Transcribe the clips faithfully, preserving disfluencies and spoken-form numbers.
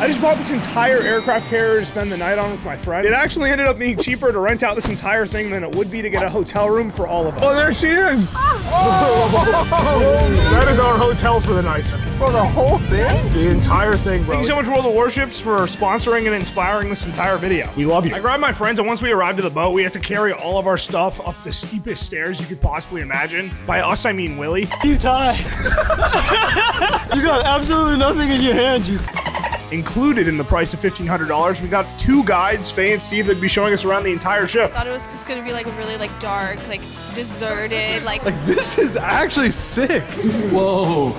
I just bought this entire aircraft carrier to spend the night on with my friends. It actually ended up being cheaper to rent out this entire thing than it would be to get a hotel room for all of us. Oh, there she is! Oh. That is our hotel for the night. For the whole thing? The entire thing, bro. Thank you so much, World of Warships, for sponsoring and inspiring this entire video. We love you. I grabbed my friends, and once we arrived at the boat, we had to carry all of our stuff up the steepest stairs you could possibly imagine. By us, I mean Willie. You tie. You got absolutely nothing in your hands, you... Included in the price of fifteen hundred dollars, we got two guides, Faye and Steve, that'd be showing us around the entire ship. I thought it was just gonna be like really like dark, like deserted, is, like like this is actually sick. Whoa.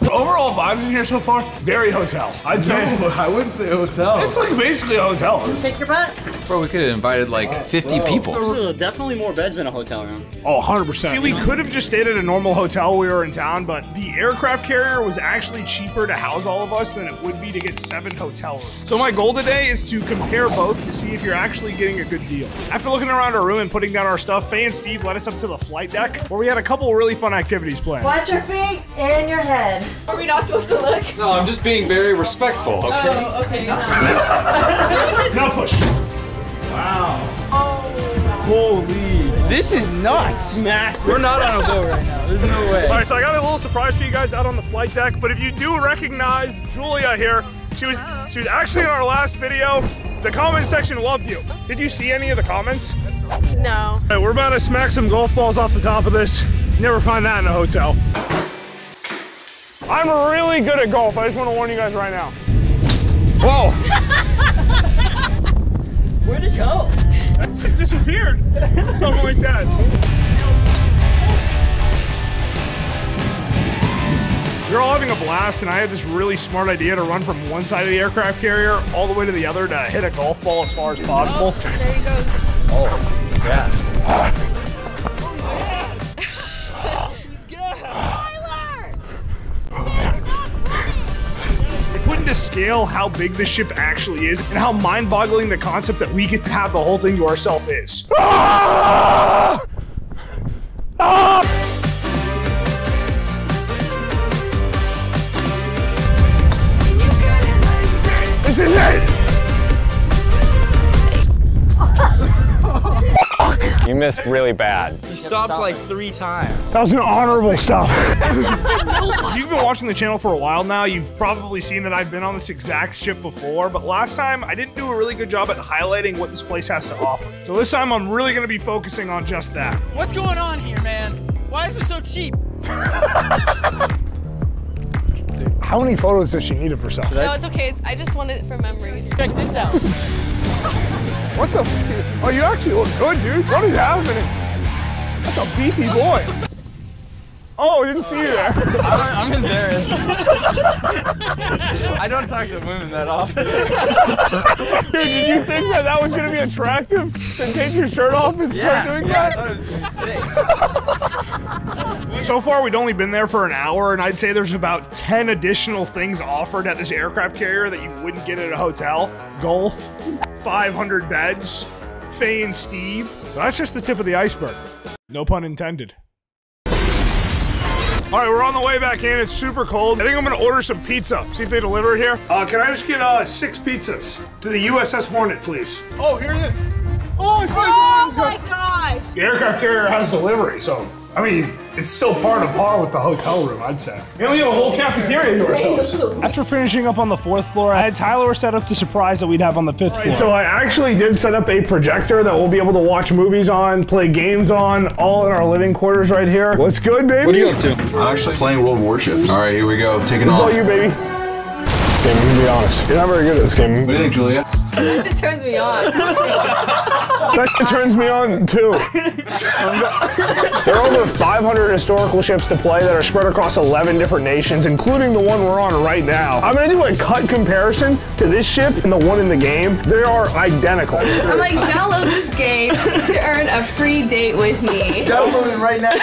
The overall vibes in here so far, very hotel. I'd say. No, I wouldn't say hotel. It's like basically a hotel. Can you take your butt? Bro, we could have invited like wow, fifty bro. people. There's definitely more beds in a hotel room. Oh, one hundred percent. See, we could have just stayed at a normal hotel we were in town, but the aircraft carrier was actually cheaper to house all of us than it would be to get seven hotel rooms. So my goal today is to compare both to see if you're actually getting a good deal. After looking around our room and putting down our stuff, Faye and Steve led us up to the flight deck where we had a couple really fun activities planned. Watch your feet and your head. Are we not supposed to look? No, I'm just being very respectful, okay? Oh, okay. Now push. Wow. Oh, holy. This is nuts. Massive. We're not on a boat right now. There's no way. All right, so I got a little surprise for you guys out on the flight deck, but if you do recognize Julia here, she was she was actually in our last video. The comment section loved you. Did you see any of the comments? No. All right, we're about to smack some golf balls off the top of this. Never find that in a hotel. I'm really good at golf. I just want to warn you guys right now. Whoa. Where'd it go? It disappeared. Something like that. We were all having a blast, and I had this really smart idea to run from one side of the aircraft carrier all the way to the other to hit a golf ball as far as possible. Oh, there he goes. Oh, yeah. To scale how big this ship actually is and how mind-boggling the concept that we get to have the whole thing to ourselves is. Ah! Ah! This is it! You missed really bad. You stopped like three times. That was an honorable stop. You've been watching the channel for a while now. You've probably seen that I've been on this exact ship before, but last time I didn't do a really good job at highlighting what this place has to offer. So this time I'm really gonna be focusing on just that. What's going on here, man? Why is it so cheap? How many photos does she need of herself? No, it's okay. It's, I just want it for memories. Check this out. What the f? Oh, you actually look good, dude. What is happening? That's a beefy boy. Oh, I didn't see you there. I'm, I'm embarrassed. I don't talk to women that often. Dude, did you think that that was going to be attractive? To take your shirt off and yeah, start doing yeah, that? I thought it was sick. So far, we'd only been there for an hour, and I'd say there's about ten additional things offered at this aircraft carrier that you wouldn't get at a hotel. Golf, five hundred beds, Faye and Steve. But that's just the tip of the iceberg. No pun intended. All right, we're on the way back in. It's super cold. I think I'm gonna order some pizza. See if they deliver it here. Uh, can I just get uh, six pizzas to the U S S Hornet, please? Oh, here it is. Oh, it's like oh my gosh! The aircraft carrier has delivery, so I mean, it's still par to par with the hotel room, I'd say. And we have a whole cafeteria to ourselves. After finishing up on the fourth floor, I had Tyler set up the surprise that we'd have on the fifth right, floor. So I actually did set up a projector that we'll be able to watch movies on, play games on, all in our living quarters right here. What's good, baby? What are you up to? I'm actually playing World of Warships. All right, here we go. Taking off. This is all you, baby. Okay, I'm gonna be honest. You're not very good at this game. What do you think, Julia? That shit turns me on. That shit turns me on, too. There are over five hundred historical ships to play that are spread across eleven different nations, including the one we're on right now. I'm gonna do a cut comparison to this ship and the one in the game. They are identical. I'm like, download this game to earn a free date with me. Download it right now.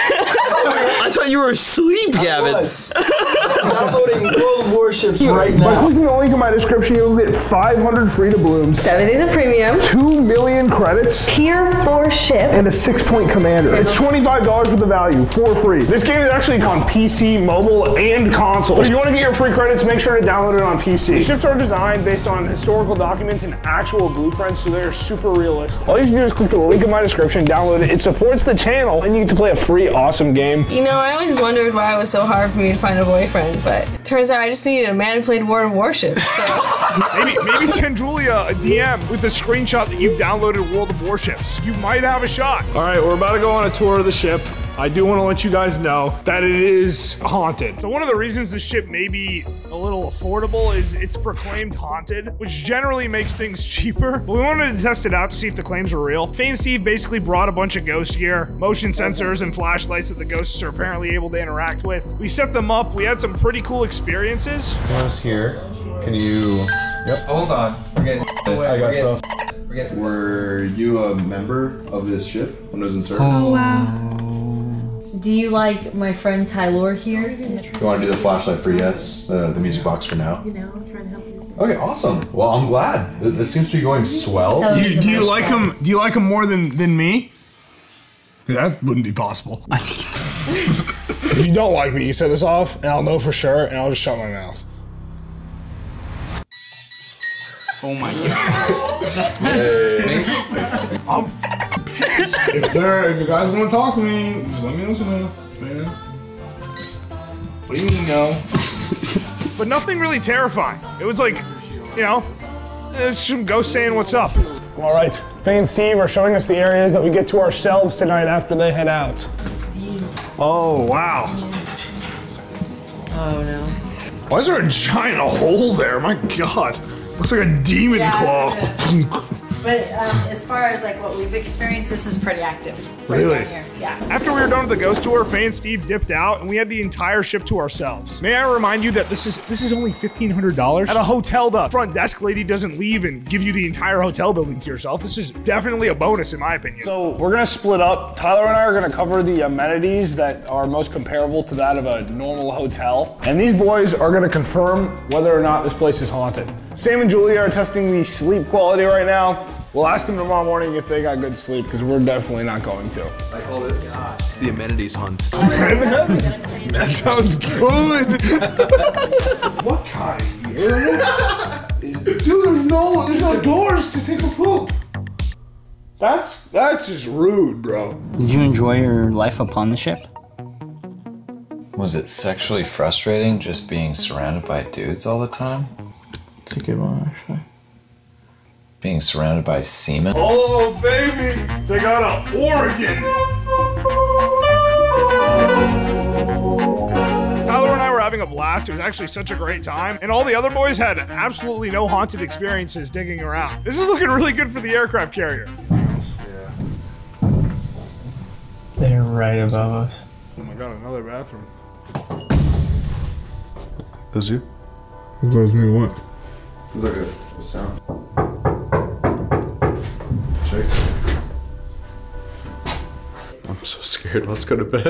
I thought you were asleep, Gavin. I was. I'm downloading World of Warships right now. By clicking the link in my description, you'll get five hundred free to blooms, seventy to premium, two million credits, tier four ship, and a six point commander. It's twenty-five dollars worth of value for free. This game is actually on P C, mobile, and console. If you want to get your free credits, make sure to download it on P C. These ships are designed based on historical documents and actual blueprints, so they're super realistic. All you have to do is click the link in my description, download it. It supports the channel, and you get to play a free, awesome game. You know, I always wondered why it was so hard for me to find a boyfriend, but it turns out I just needed a man who played World of Warships, so. maybe, maybe send Julia a D M with a screenshot that you've downloaded World of Warships. You might have a shot. All right, we're about to go on a tour of the ship. I do want to let you guys know that it is haunted. So one of the reasons this ship may be a little affordable is it's proclaimed haunted, which generally makes things cheaper. But we wanted to test it out to see if the claims were real. Fane Steve basically brought a bunch of ghost gear, motion sensors, and flashlights that the ghosts are apparently able to interact with. We set them up. We had some pretty cool experiences. What's here? Can you... Yep. Hold on. We're getting... I got stuff. Getting... Were you a member of this ship when it was in service? Oh, wow. Do you like my friend Tylor here? You want to do the flashlight for yes, uh, the music box for now? You know, I'm trying to help you. Okay, awesome. Well, I'm glad. This seems to be going swell. So you, do you like guy. him? Do you like him more than than me? That wouldn't be possible. If you don't like me, you set this off, and I'll know for sure, and I'll just shut my mouth. Oh my god. I'm f***ing pissed. If there, if you guys want to talk to me, just let me know soon, man. What do you mean no? But nothing really terrifying. It was like, you know, there's some ghosts saying what's up. All right, Faye and Steve are showing us the areas that we get to ourselves tonight after they head out. Steve. Oh, wow. Oh no. Why is there a giant hole there? My god. Looks like a demon yeah, claw. But um, as far as like what we've experienced, this is pretty active. Right really? Down here. Yeah. After we were done with the ghost tour, Faye and Steve dipped out, and we had the entire ship to ourselves. May I remind you that this is this is only fifteen hundred dollars at a hotel. The front desk lady doesn't leave and give you the entire hotel building to yourself. This is definitely a bonus, in my opinion. So we're gonna split up. Tyler and I are gonna cover the amenities that are most comparable to that of a normal hotel, and these boys are gonna confirm whether or not this place is haunted. Sam and Julia are testing the sleep quality right now. We'll ask them tomorrow morning if they got good sleep, because we're definitely not going to. I call this the amenities hunt. That sounds good. What kind of year is this? Dude, there's no, there's no doors to take a poop. That's, that's just rude, bro. Did you enjoy your life upon the ship? Was it sexually frustrating just being surrounded by dudes all the time? That's a good one, actually. Being surrounded by semen. Oh, baby! They got an organ! Tyler and I were having a blast. It was actually such a great time. And all the other boys had absolutely no haunted experiences digging around. This is looking really good for the aircraft carrier. Yeah. They're right above us. Oh my god, another bathroom. That's you? That was me what? Look at the sound. I'm so scared. Let's go to bed.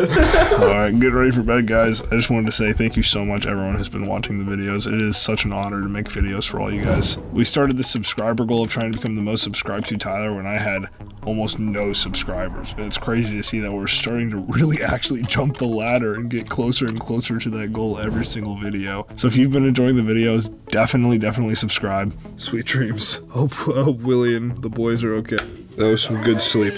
All right, get ready for bed, guys. I just wanted to say thank you so much, everyone who's been watching the videos. It is such an honor to make videos for all you guys. We started the subscriber goal of trying to become the most subscribed to Tyler when I had almost no subscribers. It's crazy to see that we're starting to really actually jump the ladder and get closer and closer to that goal every single video. So if you've been enjoying the videos, definitely, definitely subscribe. Sweet dreams. Hope, hope Willie and the boys are okay. That was some good sleep.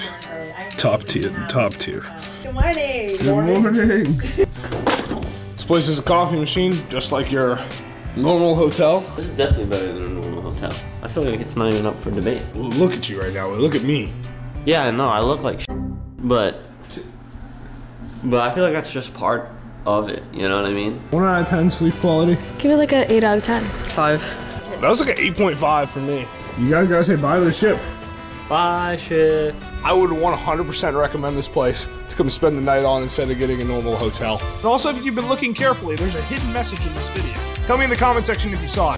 Top tier, top tier. Good morning. Good morning. This place is a coffee machine, just like your normal hotel. This is definitely better than a normal hotel. I feel like it's not even up for debate. Look at you right now. Look at me. Yeah, I know, I look like shit, but but I feel like that's just part of it, you know what I mean? One out of ten sleep quality. Give it like an eight out of ten. Five. That was like an eight point five for me. You guys gotta say bye to the ship. Bye ship. I would one hundred percent recommend this place to come spend the night on instead of getting a normal hotel. And also, if you've been looking carefully, there's a hidden message in this video. Tell me in the comment section if you saw it.